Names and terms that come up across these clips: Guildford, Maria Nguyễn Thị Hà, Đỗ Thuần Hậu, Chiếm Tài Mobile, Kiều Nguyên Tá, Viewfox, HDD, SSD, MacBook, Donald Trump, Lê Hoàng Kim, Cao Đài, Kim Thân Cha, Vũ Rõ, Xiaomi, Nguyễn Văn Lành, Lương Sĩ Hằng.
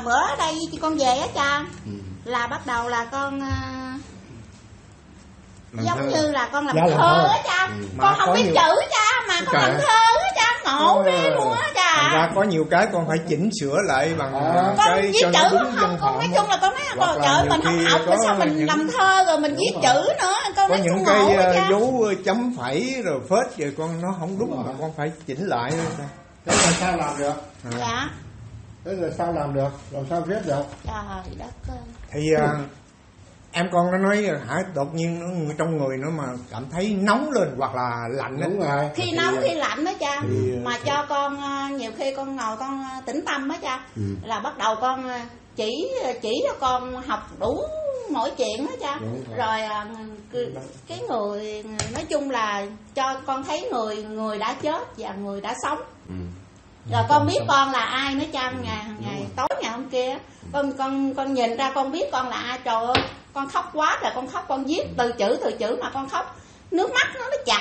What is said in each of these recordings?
Bữa ở đây con về á cha, là bắt đầu là con giống như là con làm thơ á cha, con không biết chữ cha mà con làm thơ á cha, ngộ ghê luôn á cha. Ra có nhiều cái con phải chỉnh sửa lại bằng cái viết chữ không, con nói chung là con nói trời mình không học rồi sao mình làm thơ rồi mình viết chữ nữa, con nói chung ngộ á cha. Có những cái dấu chấm phẩy rồi phết rồi con nó không đúng mà con phải chỉnh lại thôi cha. Thế là sao làm được? Dạ. Thế rồi sao làm được? Làm sao viết được? Trời đất ơi. Thì em con nó nói hả, đột nhiên nó trong người nó mà cảm thấy nóng lên hoặc là lạnh. Đúng rồi. Khi nóng khi lạnh đó cha. Mà cho con nhiều khi con ngồi con tĩnh tâm đó cha, là bắt đầu con chỉ cho con học đủ mỗi chuyện đó cha. Rồi cái người nói chung là cho con thấy người đã chết và người đã sống. Rồi con biết con là ai nữa cha. Ngày tối ngày hôm kia con nhìn ra con biết con là ai. Trời ơi, con khóc quá rồi, con khóc con viết từ chữ mà con khóc nước mắt nó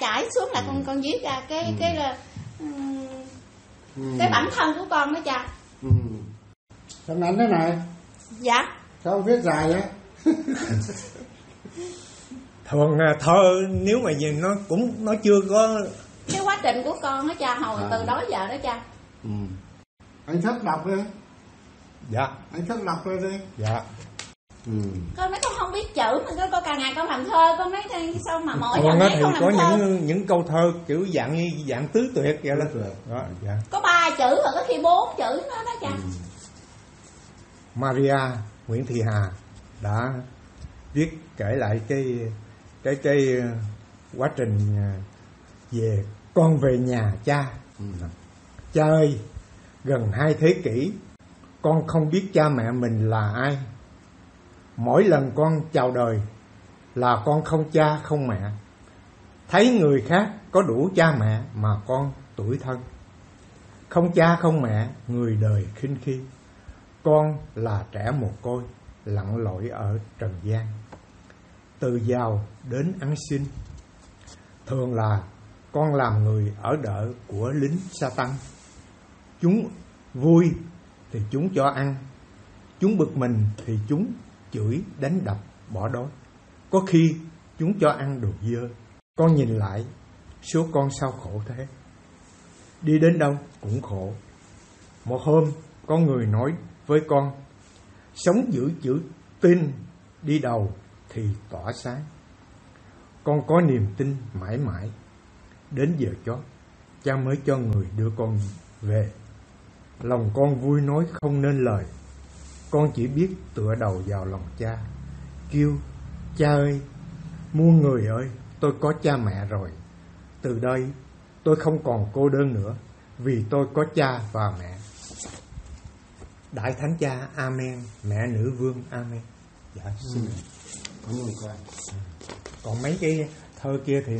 chảy xuống là con viết ra cái bản thân của con đó cha. Tấm ảnh thế này. Dạ. Sao viết dài vậy? Thường thơ nếu mà nhìn nó cũng nó chưa có cái quá trình của con đó cha, hồi từ đó giờ đó cha. Anh thích đọc đi. Dạ. Anh thích đọc đi. Dạ. Con nói con không biết chữ mà con cả ngày con làm thơ, con nói sao mà mỗi con nói con làm có thơ. Những câu thơ kiểu dạng như dạng tứ tuyệt vậy đó. Dạ. Có 3 chữ rồi có khi 4 chữ nữa đó cha. Maria Nguyễn Thị Hà đã viết kể lại cái quá trình về con về nhà cha. Cha ơi, gần 2 thế kỷ con không biết cha mẹ mình là ai. Mỗi lần con chào đời là con không cha không mẹ, thấy người khác có đủ cha mẹ mà con tủi thân. Không cha không mẹ, người đời khinh khi, con là trẻ mồ côi lặn lội ở trần gian. Từ giàu đến ăn xin, thường là con làm người ở đợ của lính Satan. Chúng vui thì chúng cho ăn, chúng bực mình thì chúng chửi đánh đập bỏ đói. Có khi chúng cho ăn đồ dơ. Con nhìn lại, số con sao khổ thế, đi đến đâu cũng khổ. Một hôm có người nói với con, sống giữ chữ tin đi đầu thì tỏa sáng. Con có niềm tin mãi mãi. Đến giờ chót cha mới cho người đưa con về. Lòng con vui nói không nên lời. Con chỉ biết tựa đầu vào lòng cha, kêu cha ơi, muôn người ơi, tôi có cha mẹ rồi. Từ đây tôi không còn cô đơn nữa, vì tôi có cha và mẹ. Đại Thánh Cha Amen, Mẹ Nữ Vương Amen. Dạ xin cảm ơn con. Còn mấy cái thơ kia thì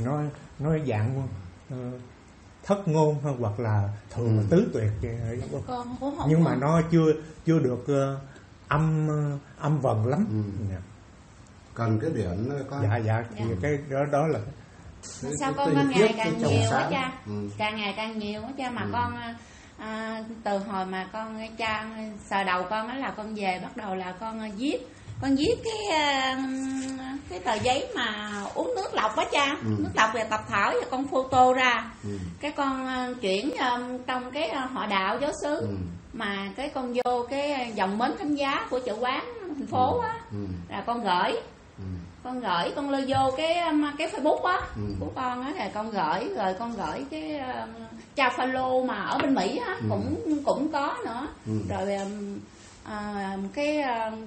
nó dạng thất ngôn hoặc là thường là tứ tuyệt vậy. Nhưng mà nó chưa được âm vần lắm. Cần cái điểm có. Dạ thì cái đó là sao con ngày càng nhiều á cha. Càng ngày càng nhiều á cha mà con từ hồi mà con cha sờ đầu con á là con về bắt đầu là con viết. Con viết cái tờ giấy mà uống nước lọc đó cha, nước lọc về tập thở và con photo ra. Cái con chuyển trong cái họ đạo giáo xứ, mà cái con vô cái dòng mến thánh giá của chợ quán thành phố á, là con gửi. Con lôi vô cái Facebook á của con á, thì con gửi rồi con gửi cái cha Phaolô mà ở bên Mỹ á, cũng có nữa. Rồi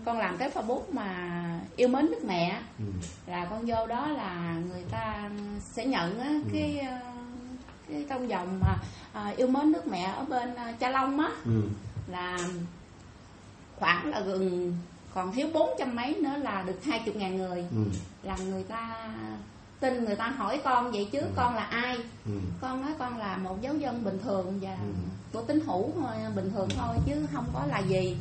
con làm cái Facebook mà yêu mến Đức Mẹ, là con vô đó là người ta sẽ nhận á, cái trong dòng mà yêu mến Đức Mẹ ở bên Cha Long á, là khoảng là gần còn thiếu 400 mấy nữa là được 20.000 người. Là người ta tin, người ta hỏi con vậy chứ con là ai. Con nói con là một giáo dân bình thường và của tín hữu bình thường thôi chứ không có là gì.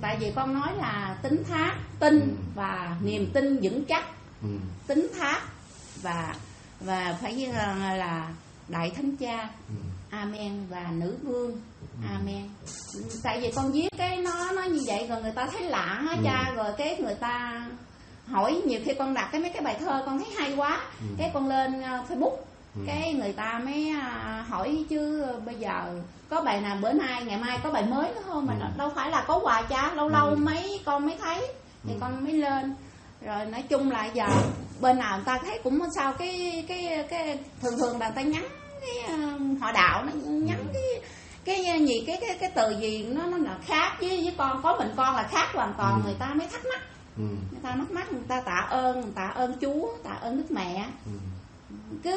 Tại vì con nói là tín thác, tin và niềm tin vững chắc. Tín thác và phải như là Đại Thánh Cha Amen và nữ vương. Amen. Tại vì con viết cái nó như vậy rồi người ta thấy lạ á cha, rồi cái người ta hỏi, nhiều khi con đặt cái mấy cái bài thơ con thấy hay quá, cái con lên Facebook, cái người ta mới hỏi chứ bây giờ có bài nào bữa nay, ngày mai có bài mới nữa không, mà đâu phải là có quà cha, lâu lâu mấy con mới thấy thì con mới lên. Rồi nói chung là giờ bên nào người ta thấy cũng sao cái thường thường là người ta nhắn cái họ đạo, nó nhắn cái gì cái từ gì nó là khác với con, có mình con là khác hoàn toàn, người ta mới thắc mắc. Người ta mắc mắc, người ta tạ ơn, người ta ơn Chúa, tạ ơn Đức Mẹ. Cứ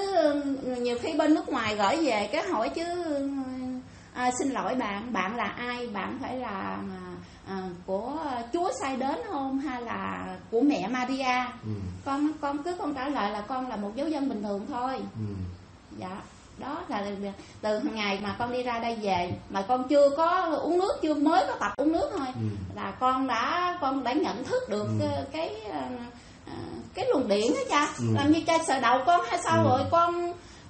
nhiều khi bên nước ngoài gửi về cái hỏi chứ xin lỗi bạn, bạn là ai, bạn phải là của Chúa sai đến không hay là của mẹ Maria. Con cứ con trả lời là con là một giáo dân bình thường thôi. Dạ, đó là từ ngày mà con đi ra đây về mà con chưa có uống nước, chưa mới có tập uống nước thôi, là con đã nhận thức được cái luồng điện đó cha. Làm như cha sợ đầu con hay sao. Rồi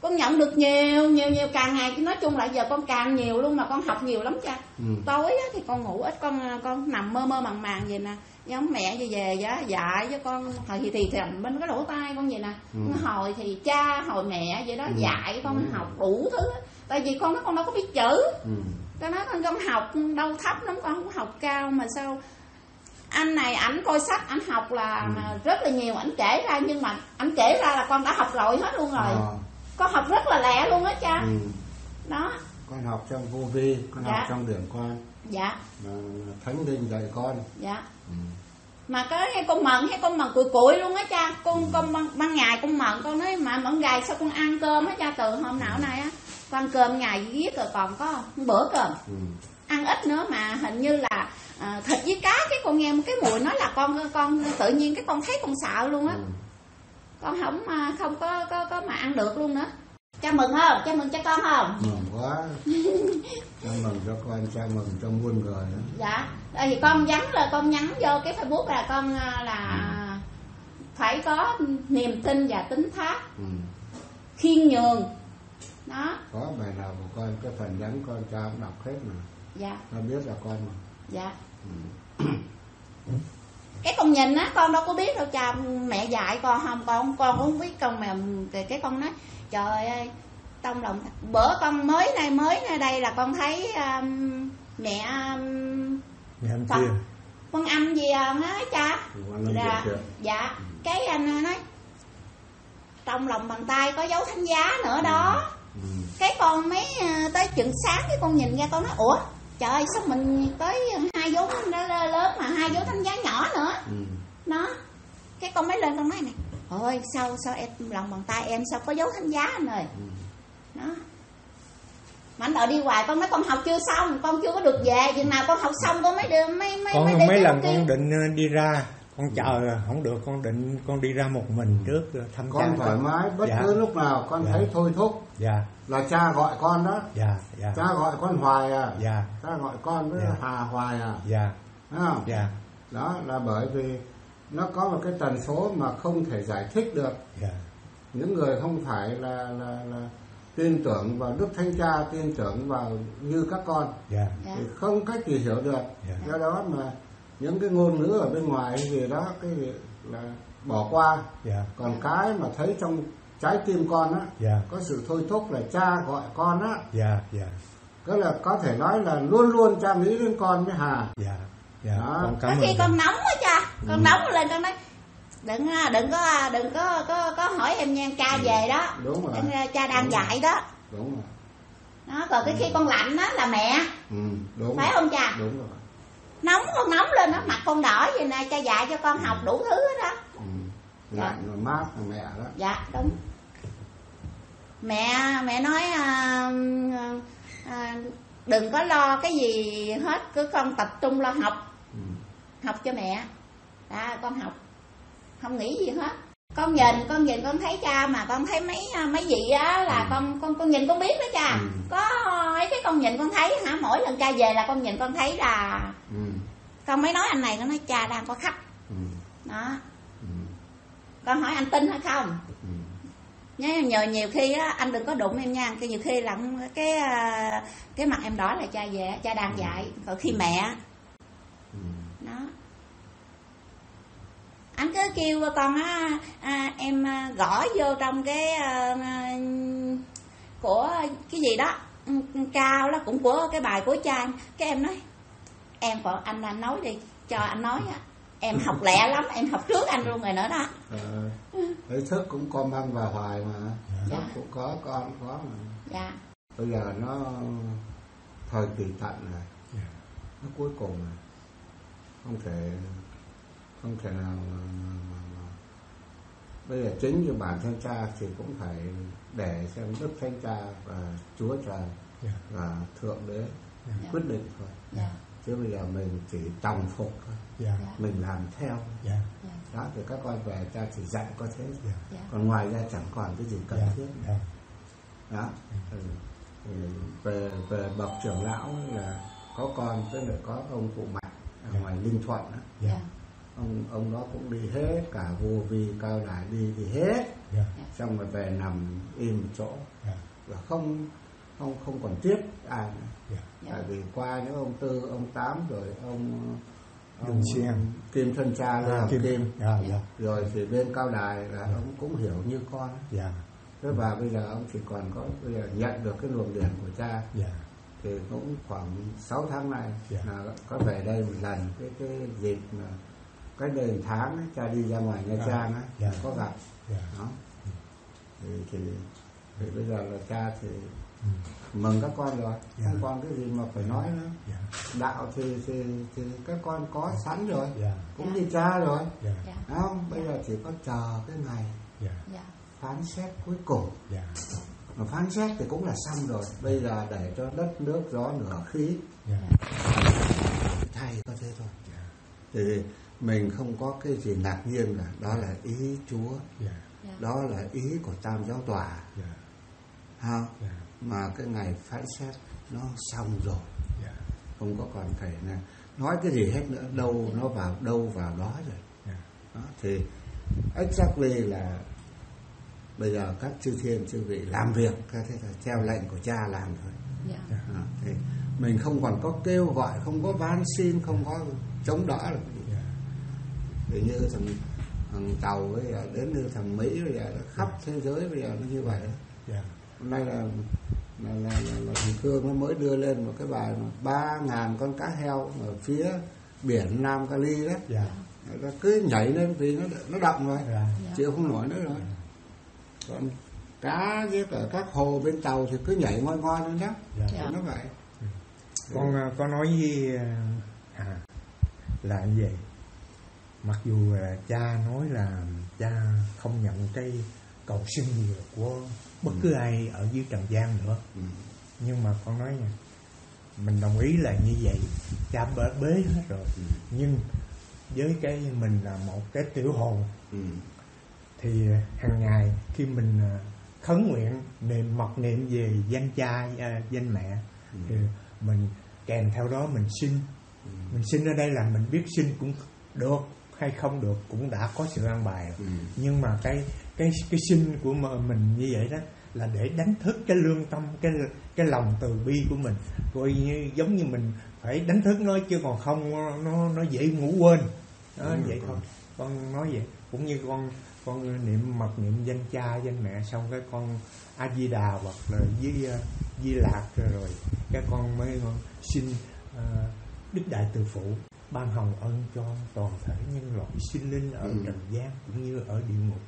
con nhận được nhiều càng ngày, nói chung là giờ con càng nhiều luôn, mà con học nhiều lắm cha. Tối thì con ngủ ít, con nằm mơ màng vậy nè, giống mẹ như về dạy với con hồi thì bên cái lỗ tai con vậy nè, hồi thì cha hồi mẹ vậy đó, dạy con học đủ thứ. Tại vì con nói con đâu có biết chữ, ta nói con học đâu thấp lắm, con không học cao, mà sao anh này ảnh coi sách ảnh học là rất là nhiều, ảnh kể ra, nhưng mà ảnh kể ra là con đã học rồi hết luôn rồi. Con học rất là lẹ luôn đó cha. Đó, con học trong vô vi, con học trong đường con. Dạ. Mà Thánh Linh dạy con. Dạ. Mà có hay con mận, cùi luôn á cha. Con ban ngày con mận, con nói mà mận gài sao con ăn cơm á cha. Từ hôm nào nay á con cơm ngày giết rồi, còn có bữa cơm ăn ít nữa, mà hình như là thịt với cá, cái con nghe một cái mùi nói là con tự nhiên cái con thấy con sợ luôn á. Con không có mà ăn được luôn nữa. Cha mừng không? Cha mừng cho con không? Mừng quá. Cha mừng cho con, cha mừng cho muôn người đó. Dạ. Thì con nhắn vô cái Facebook là con là phải có niềm tin và tín thác, khiên nhường. Đó. Có bài nào của con, cái phần nhắn con cha cũng đọc hết mà. Dạ. Con biết là con mà. Dạ. Cái con nhìn á, con đâu có biết đâu cha, mẹ dạy con không, con cũng không biết. Con mà cái con nói trời ơi, trong lòng bữa con mới nay đây là con thấy mẹ con âm gì á cha. Dạ. Cái anh nói trong lòng bàn tay có dấu thánh giá nữa đó. Cái con mới tới chừng sáng, cái con nhìn ra con nói ủa trời ơi, sao mình tới hai dấu đã lớn mà hai dấu thánh giá nhỏ nữa. Nó cái con mới lên con nói này ôi sao em lòng bàn tay em sao có dấu thánh giá anh ơi. Nó mà anh đợi đi hoài, con nói con học chưa xong, con chưa có được về, chừng nào con học xong con mới được mới con mới đi. Mấy lần con định đi ra, con chờ không được, con định con đi ra một mình trước thăm con cha. Con thoải mái bất cứ lúc nào con thấy thôi thúc là cha gọi con đó. Cha gọi con hoài à. Cha gọi con với Hà hoài à. Thấy không? Đó là bởi vì nó có một cái tần số mà không thể giải thích được. Những người không phải là tin tưởng vào Đức Thánh Cha, tin tưởng vào như các con thì không cách gì hiểu được. Do đó mà những cái ngôn ngữ ở bên ngoài gì đó cái gì là bỏ qua. Còn cái mà thấy trong trái tim con á, có sự thôi thúc là cha gọi con á, tức là có thể nói là luôn luôn cha nghĩ đến con với Hà. Có khi con nóng á cha, con nóng lên con nói đừng có hỏi em nha, cha về đó. Đúng rồi. Cha đang dạy đó. Đúng rồi. Đó, còn cái khi con lạnh á là mẹ. Đúng phải rồi. Không cha? Đúng rồi. Nóng con nóng lên đó, mặt con đỏ vậy nè, cha dạy cho con học đủ thứ đó. Lạnh rồi mát rồi mẹ đó. Dạ đúng. Mẹ nói đừng có lo cái gì hết, cứ con tập trung lo học. Học cho mẹ. À, con học không nghĩ gì hết. Con nhìn con thấy cha, mà con thấy mấy vị á là con nhìn con biết đó cha. Có ấy cái con nhìn con thấy hả, mỗi lần cha về là con nhìn con thấy là con mới nói anh này, con nói cha đang có khách. Đó. Con hỏi anh tin hay không? Nhờ nhiều khi á, anh đừng có đụng em nha, nhiều khi là cái mặt em đỏ là cha về, cha đang dạy. Còn khi mẹ đó, anh cứ kêu con á, em gõ vô trong cái của cái gì đó cao đó, cũng của cái bài của cha. Cái em nói em còn anh nói đi, cho anh nói á. Em học lẹ lắm, em học trước anh luôn rồi nữa đó. Ý thức cũng con băng và hoài mà. Dạ. Cũng có, con cũng có mà. Dạ. Bây giờ nó thời kỳ tận rồi. Dạ. Nó cuối cùng rồi. Không thể nào mà. Bây giờ chính như bản thân cha thì cũng phải để xem Đức Thánh Cha và Chúa Trời và Thượng Đế quyết định thôi. Dạ. Chứ bây giờ mình chỉ tòng phục thôi. Yeah. Mình làm theo. Yeah. Đó, thì các con về ta chỉ dạy có thế. Yeah. Còn ngoài ra chẳng còn cái gì cần thiết. Yeah. Đó. Yeah. Về bậc trưởng lão là có con, tức là có ông cụ Mạnh ở ngoài Ninh Thuận đó. Yeah. Ông đó cũng đi hết, cả Vô Vi, Cao Đài đi hết. Yeah. Xong rồi về nằm im một chỗ. Yeah. Và không còn tiếp ai nữa. Yeah. Tại vì qua những ông Tư, ông Tám rồi ông Kim Thân Cha Lê Hoàng Kim. Rồi thì bên Cao Đài là ông cũng hiểu như con. Yeah. Thế và bây giờ ông chỉ còn có bây giờ nhận được cái luồng điển của cha. Yeah. Thì cũng khoảng 6 tháng này là có về đây một lần, cái dịp mà cái đền tháng ấy, cha đi ra ngoài Nha Trang ấy, có gặp. Yeah. Đó. Thì bây giờ là cha thì mừng các con rồi, không còn cái gì mà phải nói nữa. Đạo thì các con có sẵn rồi, cũng đi cha rồi, đúng không? Bây giờ chỉ có chờ cái ngày phán xét cuối cùng. Mà phán xét thì cũng là xong rồi. Bây giờ để cho đất nước gió nửa khí, thầy có thế thôi. Thì mình không có cái gì ngạc nhiên cả. Đó là ý Chúa, đó là ý của Tam Giáo Tòa. Mà cái ngày phán xét nó xong rồi, không có còn phải nói cái gì hết nữa. Đâu nó vào đâu vào đó rồi. Đó, thì exactly là bây giờ các chư thiên chư vị làm việc theo lệnh của cha làm thôi. Đó, thì mình không còn có kêu gọi, không có van xin, không có chống đỡ được. Thì như thằng Tàu bây giờ, đến như thằng Mỹ bây giờ, khắp thế giới bây giờ nó như vậy đó. Hôm nay là thằng Thương nó mới đưa lên một cái bài 3.000 con cá heo ở phía biển Nam Cali đó. Nó cứ nhảy lên vì nó động rồi, chịu không nổi nữa rồi. Còn cá với cả các hồ bên Tàu thì cứ nhảy ngoi ngoi lên đó. Nó vậy. Con có nói với Hà là như vậy. Mặc dù cha nói là cha không nhận cái cầu xin gì của bất cứ ai ở dưới trần gian nữa, nhưng mà con nói nha, mình đồng ý là như vậy, cha bế hết rồi, nhưng với cái mình là một cái tiểu hồn, thì hàng ngày khi mình khấn nguyện niệm mặc niệm về danh cha danh mẹ, thì mình kèm theo đó mình xin, mình xin ở đây là mình biết xin cũng được hay không được, cũng đã có sự an bài rồi. Nhưng mà cái sinh của mình như vậy đó là để đánh thức cái lương tâm, cái lòng từ bi của mình. Coi như giống như mình phải đánh thức nó, chứ còn không nó dễ ngủ quên đó. Vậy thôi, con nói vậy. Cũng như con niệm mật niệm danh cha danh mẹ xong cái con A Di Đà hoặc là Di Lạc rồi cái con mới xin Đức Đại Từ Phụ ban hồng ân cho toàn thể nhân loại sinh linh ở trần gian cũng như ở địa ngục,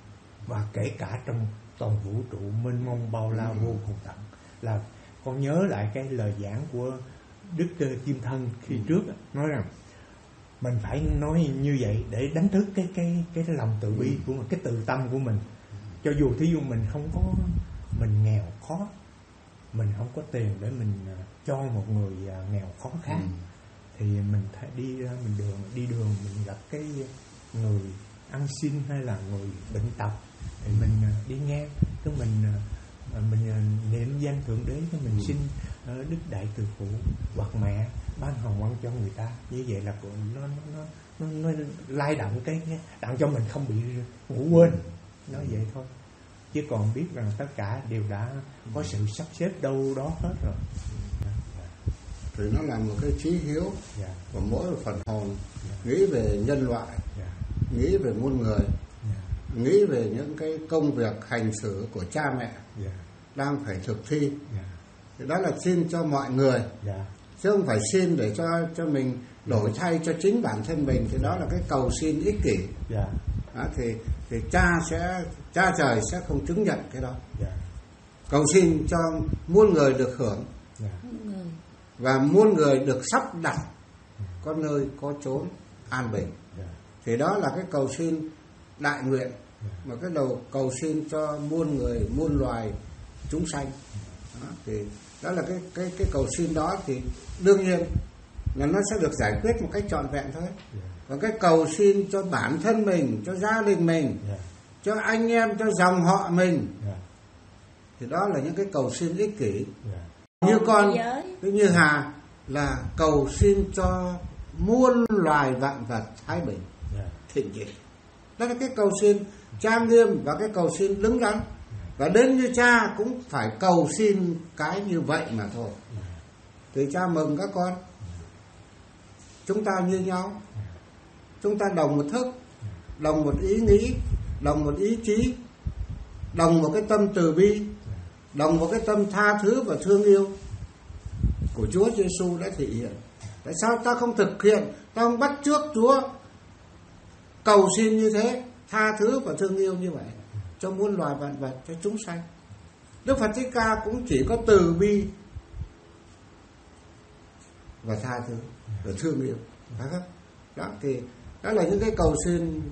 và kể cả trong toàn vũ trụ mênh mông bao la vô cùng tận. Là con nhớ lại cái lời giảng của Đức Kim Thân khi trước nói rằng mình phải nói như vậy để đánh thức cái lòng từ bi của mình, cái từ tâm của mình. Cho dù thí dụ mình không có, mình nghèo khó, mình không có tiền để mình cho một người nghèo khó khác, thì mình phải đi đường mình gặp cái người ăn xin hay là người bệnh tật, thì mình đi ngang cái mình niệm danh Thượng Đế, cái mình xin Đức Đại Từ Phụ hoặc mẹ ban hồng ân cho người ta. Như vậy là nó lay động cái đặng cho mình không bị ngủ quên. Nói vậy thôi. chứ còn biết rằng tất cả đều đã có sự sắp xếp đâu đó hết rồi. Thì nó là một cái trí hiếu của mỗi phần hồn, nghĩ về nhân loại, nghĩ về muôn người, nghĩ về những cái công việc hành xử của cha mẹ đang phải thực thi. Thì đó là xin cho mọi người, chứ không phải xin để cho mình đổi thay cho chính bản thân mình. Thì đó là cái cầu xin ích kỷ. Thì cha trời sẽ không chứng nhận cái đó. Cầu xin cho muôn người được hưởng, và muôn người được sắp đặt có nơi có chốn an bình. Thì đó là cái cầu xin đại nguyện, mà cái đầu cầu xin cho muôn người, muôn loài chúng sanh. Thì đó là cái cầu xin đó, thì đương nhiên là nó sẽ được giải quyết một cách trọn vẹn thôi. Và cái cầu xin cho bản thân mình, cho gia đình mình, cho anh em, cho dòng họ mình, thì đó là những cái cầu xin ích kỷ. Như con, như Hà là cầu xin cho muôn loài vạn vật thái bình, thịnh vượng. Đó là cái cầu xin trang nghiêm và cái cầu xin đứng đắn. Và đến như cha cũng phải cầu xin cái như vậy mà thôi. Thì cha mừng các con, chúng ta như nhau, chúng ta đồng một thức, đồng một ý nghĩ, đồng một ý chí, đồng một cái tâm từ bi, đồng một cái tâm tha thứ và thương yêu của Chúa Giêsu đã thể hiện. Tại sao ta không thực hiện, ta không bắt chước Chúa cầu xin như thế, tha thứ và thương yêu như vậy cho muôn loài vạn vật, cho chúng sanh? Đức Phật Thích Ca cũng chỉ có từ bi và tha thứ và thương yêu. Đó, thì đó là những cái cầu xin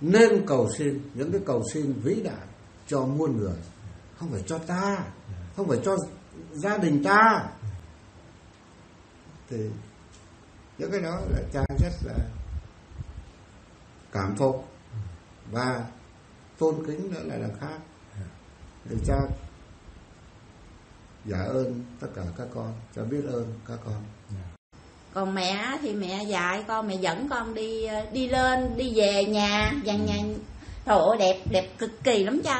nên cầu xin, những cái cầu xin vĩ đại cho muôn người, không phải cho ta, không phải cho gia đình ta. Thì những cái đó là cha rất là cảm phục và tôn kính, nữa là khác. Thì cha dạ ơn tất cả các con, cha biết ơn các con. Còn mẹ thì mẹ dạy con, mẹ dẫn con đi lên, đi về nhà, nhà thổ đẹp cực kỳ lắm cha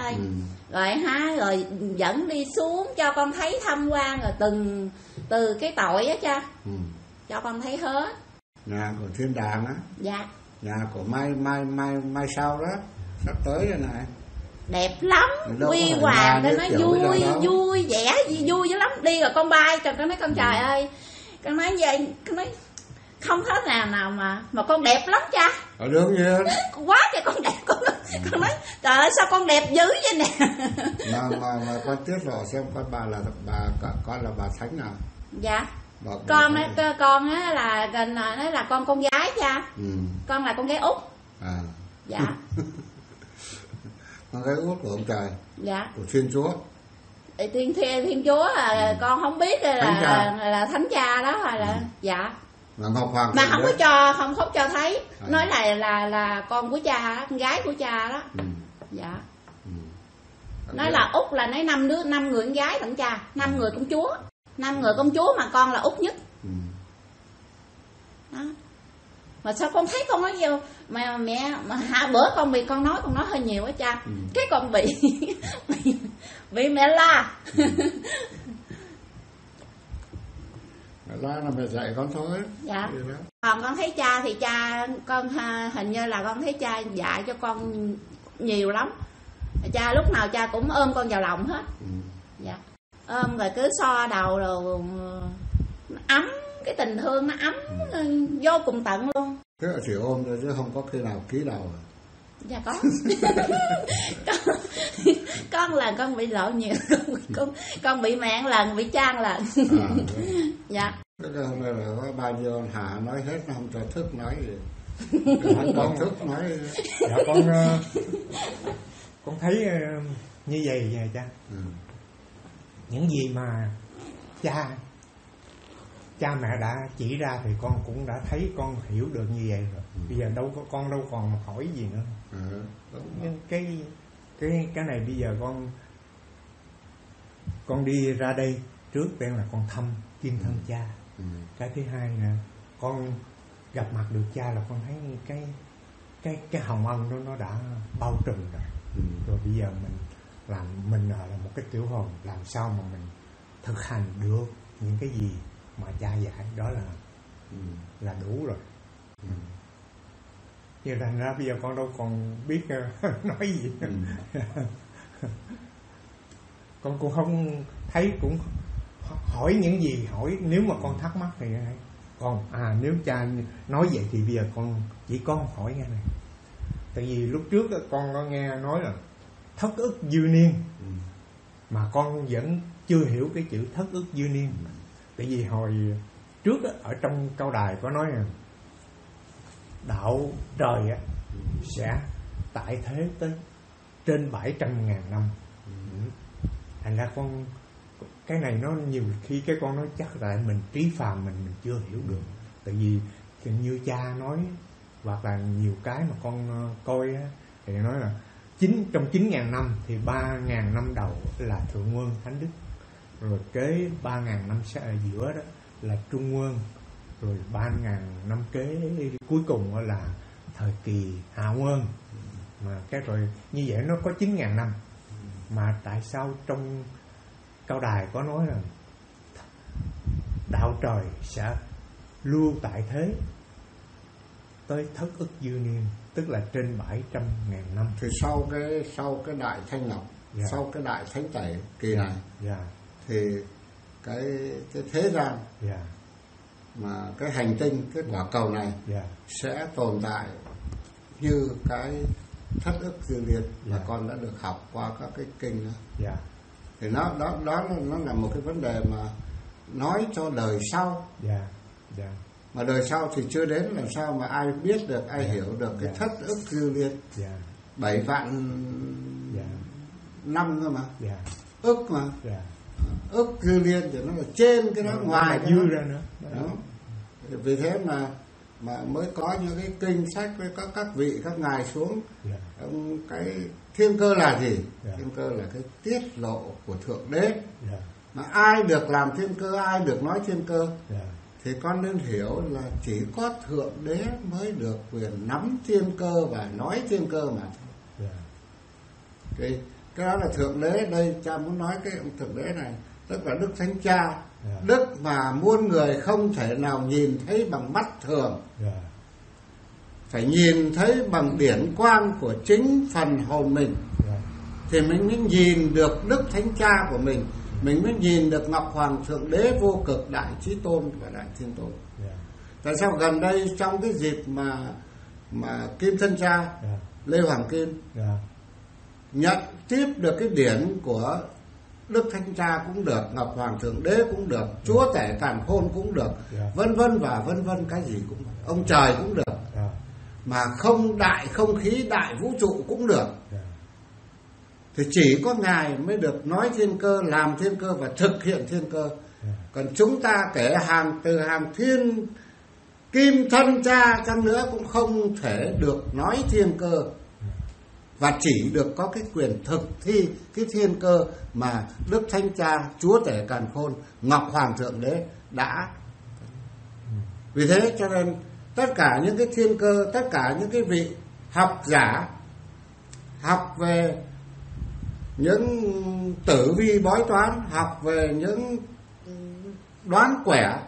ơi. Rồi dẫn đi xuống cho con thấy tham quan, rồi từ cái tội á cha, cho con thấy hết. Nhà của thiên đàng á, nhà của mai sau đó, sắp tới rồi này. Đẹp lắm, huy hoàng, nên nó vui vẻ, vui dữ lắm. Đi rồi con bay, con nói con trời ơi, con nói vậy, con nói không có nào mà con đẹp lắm cha. Đương nhiên. Quá trời con đẹp, con nói trời ơi sao con đẹp dữ vậy nè. Mà con tiết lộ xem con bà là thánh nào. Dạ. Con là con gái cha. Con là con gái út. Dạ. Con gái út của ông trời. Dạ. Của Thiên Chúa. Thiên Chúa con không biết là thánh cha đó hay là dạ. Mà không có cho, không cho thấy. Nói là con của cha, con gái của cha đó. Dạ. Nói là út là nói 5 người con gái tặng cha, 5 người công chúa, 5 người công chúa mà con là út nhất. Đó. Mà sao con thấy con nói nhiều mà mẹ mà hạ bữa con nói hơi nhiều á cha. Cái con bị mẹ la. Ra là mẹ dạy con thôi. Dạ. Còn con thấy cha thì cha con hình như là con thấy cha dạy cho con nhiều lắm. Cha lúc nào cha cũng ôm con vào lòng hết. Dạ. Ôm rồi cứ so đầu rồi ấm, cái tình thương nó ấm vô cùng tận luôn. Thế là chỉ ôm thôi chứ không có khi nào ký đầu rồi. Dạ có. Con là con bị lộn nhiều, con bị mẹ lần, bị cha lần. Dạ. Cái hôm nay là có bao nhiêu Hà nói hết, nó không cho thức nói gì. Con thức nói. Dạ con thấy như vậy nha cha. Những gì mà cha mẹ đã chỉ ra thì con cũng đã thấy, con hiểu được như vậy rồi. Bây giờ con đâu còn hỏi gì nữa. Nhưng cái này bây giờ con đi ra đây trước tiên là con thăm Kim Thân Cha. Cái thứ hai là con gặp mặt được cha là con thấy cái hồng ân nó đã bao trùm rồi. Rồi bây giờ mình Và mình là một cái tiểu hồn, làm sao mà mình thực hành được những cái gì mà cha dạy, đó là đủ rồi. Như thành ra bây giờ con đâu còn biết nói gì. Con cũng không thấy, cũng hỏi những gì hỏi. Nếu mà con thắc mắc thì con nếu cha nói vậy thì bây giờ con chỉ con hỏi nghe này. Tại vì lúc trước con có nghe nói là thất ức dư niên, mà con vẫn chưa hiểu cái chữ thất ức dư niên. Tại vì hồi trước ở trong Cao Đài có nói là đạo trời sẽ tại thế tới trên 700.000 năm. Thành ra con cái này nó nhiều khi cái con nói chắc tại mình trí phàm mình chưa hiểu được. Tại vì như cha nói hoặc là nhiều cái mà con coi thì nói là trong 9.000 năm thì 3.000 năm đầu là Thượng Quân Thánh Đức, rồi kế 3.000 năm giữa đó là Trung Quân, rồi 3.000 năm kế cuối cùng là thời kỳ Hạ Quân. Mà cái rồi như vậy nó có 9.000 năm. Mà tại sao trong Cao Đài có nói là đạo trời sẽ lưu tại thế tới thất ức dư niên, tức là trên 700.000 năm. Thì sau cái đại thanh lọc, sau cái đại thánh tẩy kỳ này, thì cái thế gian mà cái hành tinh, cái quả cầu này sẽ tồn tại như cái thất ức dư niên mà con đã được học qua các cái kinh đó. Thì nó là một cái vấn đề mà nói cho đời sau. Mà đời sau thì chưa đến, làm sao mà ai biết được, ai hiểu được cái thất ức dư niên. 7 vạn năm thôi mà. Ức mà. Ức dư niên thì nó là trên cái đó, ngoài cái dư ra nữa. Đó. Vì thế mà mới có những cái kinh sách với các vị các ngài xuống. Cái thiên cơ là gì? Thiên cơ là cái tiết lộ của Thượng Đế. Mà ai được làm thiên cơ, ai được nói thiên cơ thì con nên hiểu là chỉ có Thượng Đế mới được quyền nắm thiên cơ và nói thiên cơ mà. Cái đó là Thượng Đế. Đây cha muốn nói cái Thượng Đế này, tức là Đức Thánh Cha, Đức mà muôn người không thể nào nhìn thấy bằng mắt thường, phải nhìn thấy bằng điển quang của chính phần hồn mình, thì mình mới nhìn được Đức Thánh Cha của mình. Mình mới nhìn được Ngọc Hoàng Thượng Đế vô cực, Đại Chí Tôn và Đại Thiên Tôn. Tại sao gần đây trong cái dịp mà Kim Thân Cha, Lê Hoàng Kim nhận tiếp được cái điển của Đức Thánh Cha cũng được, Ngọc Hoàng Thượng Đế cũng được, Chúa Tể Càn Khôn cũng được, vân vân và vân vân, cái gì cũng được, ông trời cũng được, mà không đại không khí, đại vũ trụ cũng được. Thì chỉ có Ngài mới được nói thiên cơ, làm thiên cơ và thực hiện thiên cơ. Còn chúng ta kể từ hàng thiên Kim Thân Cha chăng nữa cũng không thể được nói thiên cơ, và chỉ được có cái quyền thực thi cái thiên cơ mà Đức Thánh Cha, Chúa Tể Càn Khôn, Ngọc Hoàng Thượng Đế đã. Vì thế cho nên tất cả những cái thiên cơ, tất cả những cái vị học giả học về những tử vi bói toán, học về những đoán quẻ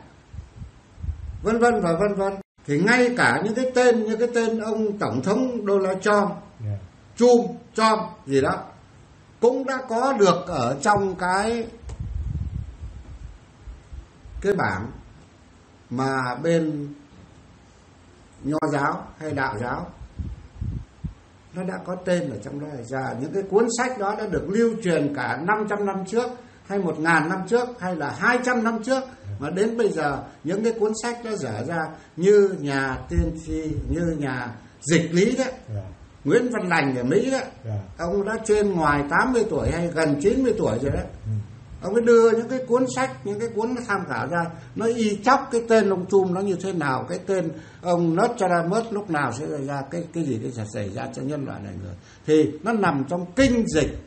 vân vân và vân vân, thì ngay cả những cái tên ông Tổng thống Donald Trump, Trump gì đó cũng đã có được ở trong cái bảng mà bên Nho giáo hay Đạo giáo nó đã có tên ở trong đó. Và những cái cuốn sách đó đã được lưu truyền cả 500 năm trước, hay 1.000 năm trước, hay là 200 năm trước, mà đến bây giờ những cái cuốn sách đó dở ra như nhà tiên tri, như nhà dịch lý đó, Nguyễn Văn Lành ở Mỹ đó, ông đã trên ngoài 80 tuổi hay gần 90 tuổi rồi đó, ông ấy đưa những cái cuốn sách, những cái cuốn tham khảo ra, nó y chóc cái tên ông Trump nó như thế nào, cái tên ông Nớt Cho Ra Mất lúc nào sẽ xảy ra, cái gì cái xảy ra cho nhân loại này người, thì nó nằm trong kinh dịch.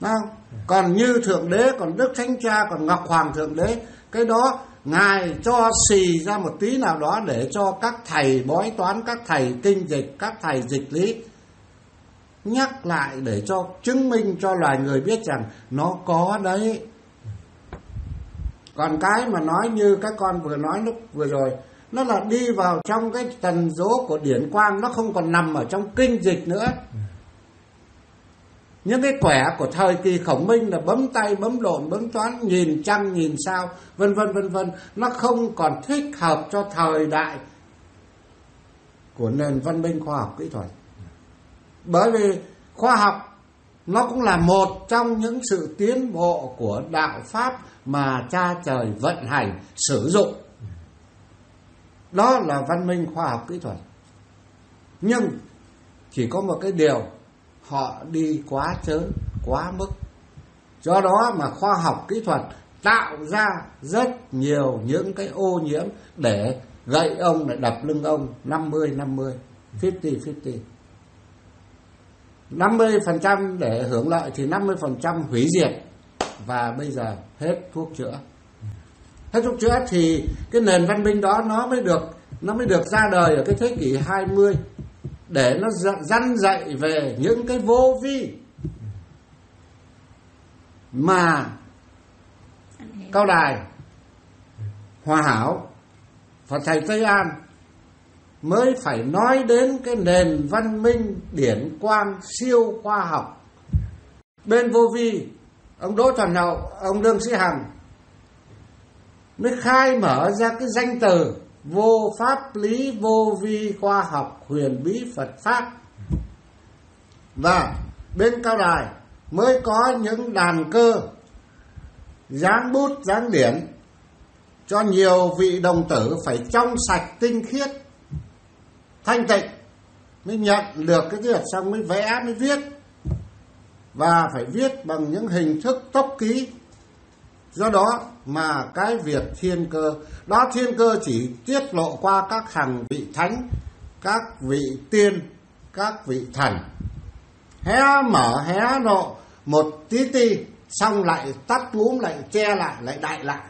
Không? Còn như Thượng Đế, còn Đức Thánh Cha, còn Ngọc Hoàng Thượng Đế, cái đó Ngài cho xì ra một tí nào đó để cho các thầy bói toán, các thầy kinh dịch, các thầy dịch lý nhắc lại để cho chứng minh cho loài người biết rằng nó có đấy. Còn cái mà nói như các con vừa nói lúc vừa rồi, nó là đi vào trong cái tần số của điển quang, nó không còn nằm ở trong kinh dịch nữa. Những cái quẻ của thời kỳ Khổng Minh là bấm tay, bấm độn, bấm toán, nhìn trăng, nhìn sao, vân vân vân vân, nó không còn thích hợp cho thời đại của nền văn minh khoa học kỹ thuật. Bởi vì khoa học nó cũng là một trong những sự tiến bộ của đạo pháp mà cha trời vận hành, sử dụng. Đó là văn minh khoa học kỹ thuật. Nhưng chỉ có một cái điều, họ đi quá chớn, quá mức. Do đó mà khoa học kỹ thuật tạo ra rất nhiều những cái ô nhiễm để gậy ông, để đập lưng ông 50-50, 50-50. 50% để hưởng lợi thì 50% hủy diệt. Và bây giờ hết thuốc chữa. Hết thuốc chữa thì cái nền văn minh đó nó mới được ra đời ở cái thế kỷ 20 để nó răn dạy về những cái vô vi mà Cao Đài, Hòa Hảo, Phật Thầy Tây An mới phải nói đến cái nền văn minh điển quang siêu khoa học. Bên vô vi, ông Đỗ Thuần Hậu, ông Lương Sĩ Hằng mới khai mở ra cái danh từ vô pháp lý, vô vi, khoa học, huyền bí, Phật pháp. Và bên Cao Đài mới có những đàn cơ dán bút, dán điển cho nhiều vị đồng tử phải trong sạch, tinh khiết, thanh tịnh mới nhận được cái việc, xong mới vẽ, mới viết. Và phải viết bằng những hình thức tốc ký. Do đó mà cái việc thiên cơ đó, thiên cơ chỉ tiết lộ qua các hàng vị thánh, các vị tiên, các vị thần, hé mở hé lộ một tí ti, xong lại tắt lúm, lại che lại, lại đại lại,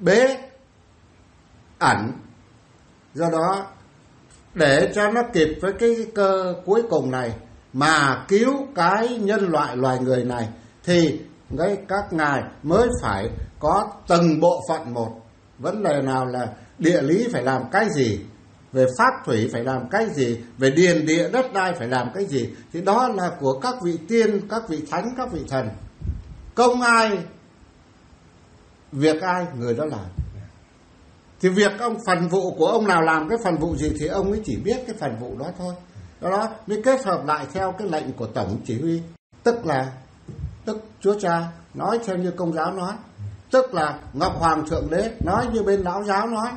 bế ẩn. Do đó để cho nó kịp với cái cơ cuối cùng này mà cứu cái nhân loại, loài người này, thì các ngài mới phải có từng bộ phận một. Vấn đề nào là địa lý phải làm cái gì, về pháp thủy phải làm cái gì, về điền địa đất đai phải làm cái gì, thì đó là của các vị tiên, các vị thánh, các vị thần. Công ai, việc ai người đó làm. Thì việc ông, phần vụ của ông nào làm cái phần vụ gì thì ông ấy chỉ biết cái phần vụ đó thôi. Đó mới kết hợp lại theo cái lệnh của tổng chỉ huy, tức Chúa Cha nói theo như Công giáo nói, tức là Ngọc Hoàng Thượng Đế nói như bên Lão giáo nói.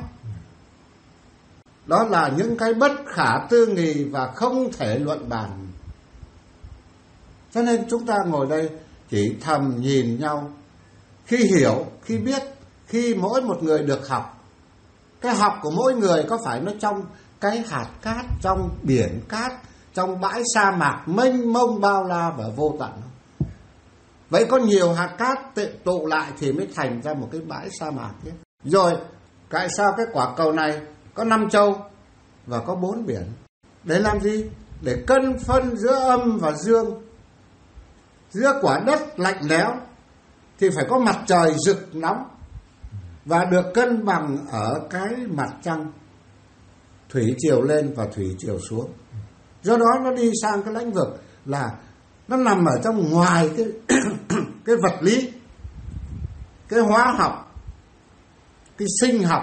Đó là những cái bất khả tư nghị và không thể luận bàn. Cho nên chúng ta ngồi đây chỉ thầm nhìn nhau, khi hiểu, khi biết, khi mỗi một người được học. Cái học của mỗi người có phải nó trong cái hạt cát, trong biển cát, trong bãi sa mạc mênh mông bao la và vô tận không? Vậy có nhiều hạt cát tụ lại thì mới thành ra một cái bãi sa mạc chứ. Rồi tại sao cái quả cầu này có 5 châu và có 4 biển? Để làm gì? Để cân phân giữa âm và dương. Giữa quả đất lạnh lẽo thì phải có mặt trời rực nóng và được cân bằng ở cái mặt trăng, thủy triều lên và thủy triều xuống. Do đó nó đi sang cái lĩnh vực là nó nằm ở trong ngoài cái vật lý, cái hóa học, cái sinh học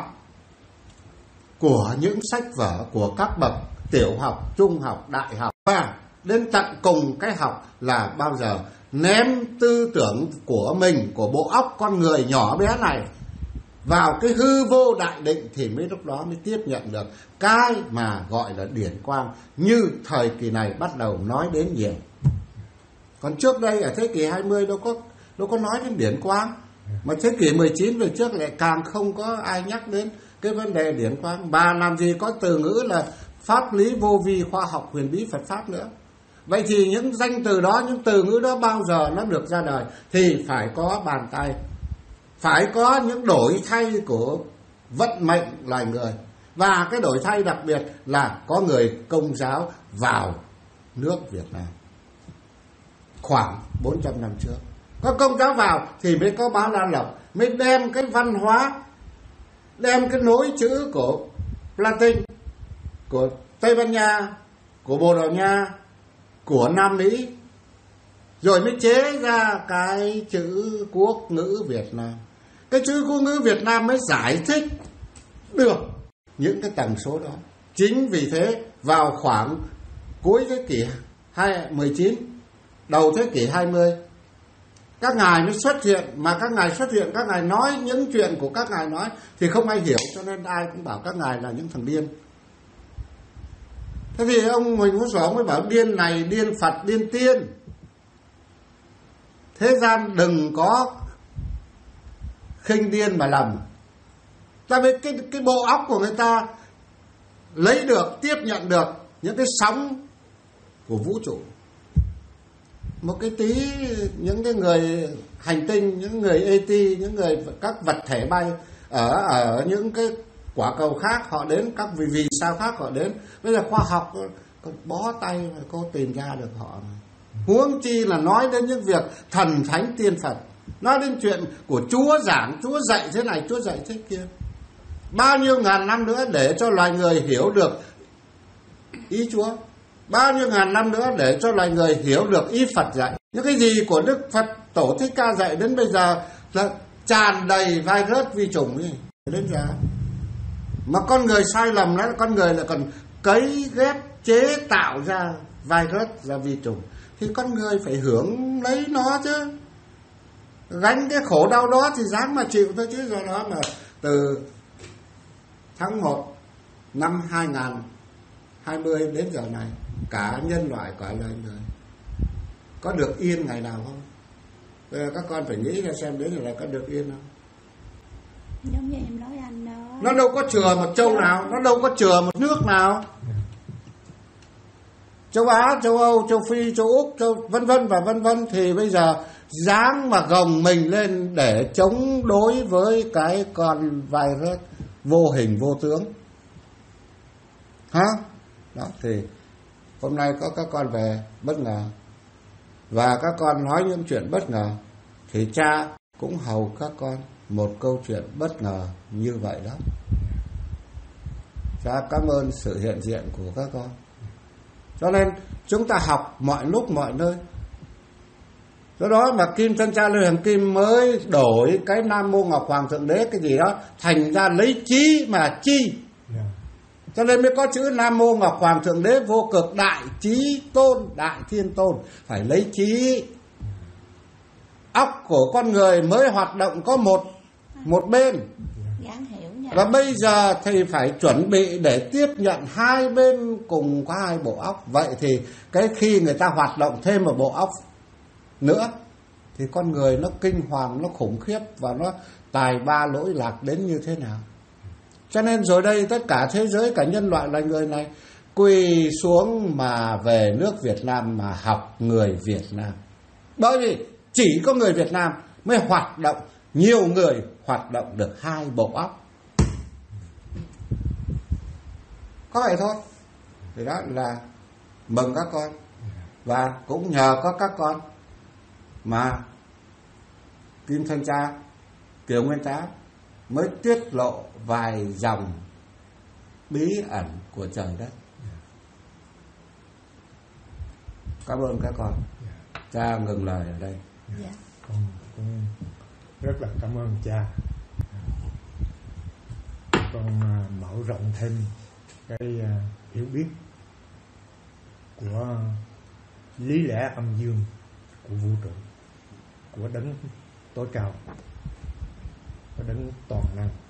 của những sách vở của các bậc tiểu học, trung học, đại học, và đến tận cùng cái học là bao giờ ném tư tưởng của mình, của bộ óc con người nhỏ bé này vào cái hư vô đại định, thì mới lúc đó mới tiếp nhận được cái mà gọi là điển quang như thời kỳ này bắt đầu nói đến nhiều. Còn trước đây ở thế kỷ 20 đâu có nói đến điển quang. Mà thế kỷ 19 về trước lại càng không có ai nhắc đến cái vấn đề điển quang. Bà làm gì có từ ngữ là pháp lý, vô vi, khoa học, huyền bí, Phật pháp nữa. Vậy thì những danh từ đó, những từ ngữ đó bao giờ nó được ra đời thì phải có bàn tay, phải có những đổi thay của vận mệnh loài người. Và cái đổi thay đặc biệt là có người Công giáo vào nước Việt Nam khoảng 400 năm trước. Có công giáo vào thì mới có Mã La Lộc, mới đem cái văn hóa, đem cái nối chữ của Latin, của Tây Ban Nha, của Bồ Đào Nha, của Nam Mỹ, rồi mới chế ra cái chữ quốc ngữ Việt Nam. Cái chữ quốc ngữ Việt Nam mới giải thích được những cái tần số đó. Chính vì thế vào khoảng cuối thế kỷ 19, đầu thế kỷ 20, các ngài mới xuất hiện. Mà các ngài xuất hiện, các ngài nói những chuyện của các ngài nói thì không ai hiểu, cho nên ai cũng bảo các ngài là những thằng điên. Thế thì ông Huỳnh Vũ Rõ mới bảo điên này, điên Phật, điên tiên. Thế gian đừng có khinh điên mà lầm. Tại vì cái bộ óc của người ta lấy được, tiếp nhận được những cái sóng của vũ trụ. Một cái tí những cái người hành tinh, những người ET, những người các vật thể bay ở những cái quả cầu khác họ đến, các vì sao khác họ đến. Bây giờ khoa học bó tay mà cô tìm ra được họ. Huống chi là nói đến những việc thần thánh tiên Phật, nói đến chuyện của Chúa giảng, Chúa dạy thế này, Chúa dạy thế kia. Bao nhiêu ngàn năm nữa để cho loài người hiểu được ý Chúa, bao nhiêu ngàn năm nữa để cho loài người hiểu được ý Phật dạy. Những cái gì của Đức Phật Tổ Thích Ca dạy đến bây giờ là tràn đầy virus, vi trùng ấy. Đến giờ mà con người sai lầm lắm, con người là còn cấy ghép chế tạo ra virus, ra vi trùng, thì con người phải hưởng lấy nó chứ, gánh cái khổ đau đó thì dám mà chịu thôi chứ. Do đó mà từ tháng 1 năm 2020 đến giờ này, cả nhân loại, cả loài người có được yên ngày nào không? Bây giờ các con phải nghĩ ra xem đến giờ này có được yên không? Giống như em nói anh đó, nó đâu có chừa một châu nào, nó đâu có chừa một nước nào. Châu Á, châu Âu, châu Phi, châu Úc, châu vân vân và vân vân, thì bây giờ dáng mà gồng mình lên để chống đối với cái con virus vô hình vô tướng. Hả? Đó, thì hôm nay có các con về bất ngờ và các con nói những chuyện bất ngờ, thì cha cũng hầu các con một câu chuyện bất ngờ như vậy đó. Cha cảm ơn sự hiện diện của các con. Cho nên chúng ta học mọi lúc mọi nơi. Do đó mà Kim Thân Cha Lê Hoàng Kim mới đổi cái Nam Mô Ngọc Hoàng Thượng Đế cái gì đó thành ra lấy chí mà chi. Cho nên mới có chữ Nam Mô Ngọc Hoàng Thượng Đế Vô Cực Đại Chí Tôn, Đại Thiên Tôn. Phải lấy chí. Óc của con người mới hoạt động có một bên. Và bây giờ thì phải chuẩn bị để tiếp nhận hai bên cùng có hai bộ óc. Vậy thì cái khi người ta hoạt động thêm một bộ óc nữa thì con người nó kinh hoàng, nó khủng khiếp và nó tài ba lỗi lạc đến như thế nào. Cho nên rồi đây tất cả thế giới, cả nhân loại loài người này quỳ xuống mà về nước Việt Nam mà học người Việt Nam. Bởi vì chỉ có người Việt Nam mới hoạt động, nhiều người hoạt động được hai bộ óc. Có vậy thôi. Thì đó là mừng các con. Và cũng nhờ có các con mà Kim Thân Cha, Kiều Nguyên Tá mới tiết lộ vài dòng bí ẩn của trời đất. Cảm ơn các con. Cha ngừng lời ở đây. Con cũng rất là cảm ơn cha. Con mở rộng thêm cái hiểu biết của lý lẽ âm dương của vũ trụ, của đấng tối cao, của đấng toàn năng.